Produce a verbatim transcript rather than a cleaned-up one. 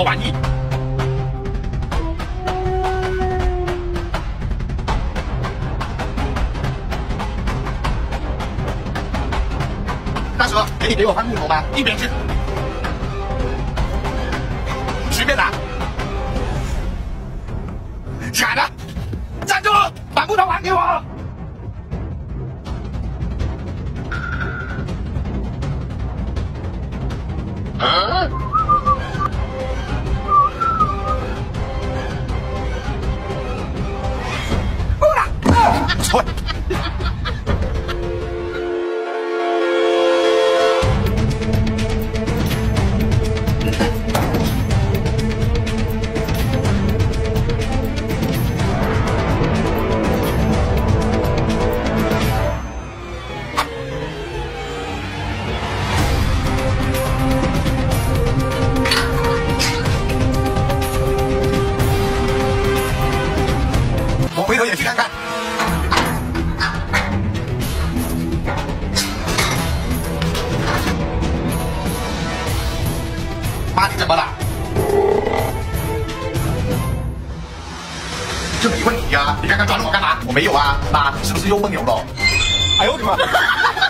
包满意。大蛇，给你给我块木头吧，一边吃，随便打，傻子，站住，把木头还给我。 啊！不啦！错。回头也去看看。妈，你怎么了？这没问题呀、啊，你刚刚抓住我干嘛？我没有啊，妈，是不是又梦游了？哎呦我的妈！